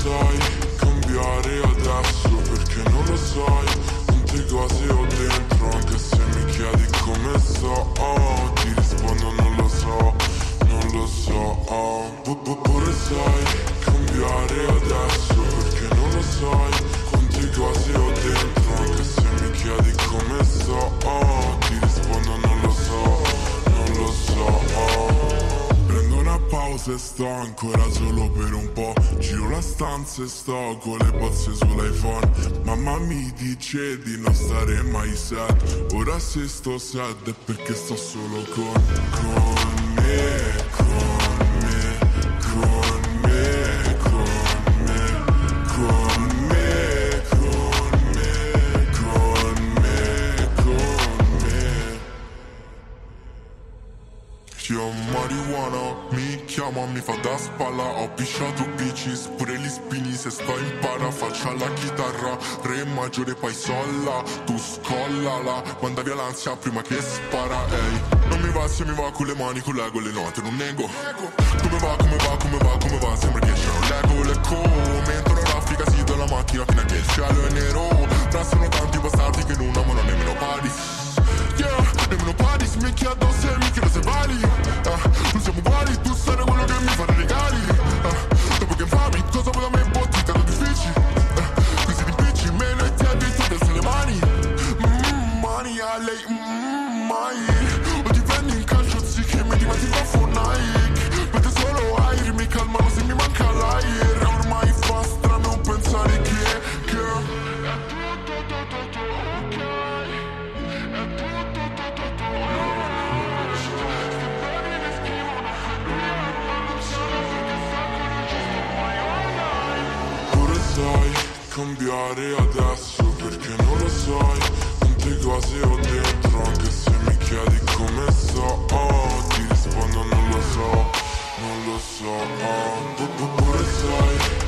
sai cambiare adesso, perché non lo sai quante cose ho dentro. Anche se mi chiedi come so, ti rispondo non lo so, non lo so. Pure sai cambiare adesso, perché non lo sai quante cose ho dentro. Anche se mi chiedi come so, ti rispondo non lo so, non lo so. Prendo una pausa e sto ancora solo per un po'. Giro la stanza e sto con le bozze sull'iPhone. Mamma mi dice di non stare mai sad. Ora se sto sad è perché sto solo con me. Io marijuana, mi chiama, mi fa da spalla. Ho pisciato bitches, pure gli spini se sto in para. Faccia la chitarra, re maggiore poi solla. Tu scollala, manda via l'ansia prima che spara, ehi. Non mi va se mi va con le mani, collego le note, non nego. Come va, come va, come va, come va, sembra che c'è un lego, lecco. Mentre la raffica si do la macchina fino a che il cielo è nero. Tra sono tanti bastardi che non amano nemmeno pari. Yeah, nemmeno pari, si mi chiede addosso e mi chiedo se vali. Non siamo uguali, tu sarai quello che mi fa i regali. Dopo che infami, cosa vuoi da me, botti, tanto difficili. Così impicci, me ne ti ha visto adesso le mani. Mani a lei, mai. O ti prendi in calcio, sì che mi diventi baffo Nike. Mette solo air, mi calmano se mi manca l'air. Ormai fa strano pensare che sai cambiare adesso, perché non lo sai quante cose ho dentro. Anche se mi chiedi come so, ti rispondo non lo so, non lo so. Pure sai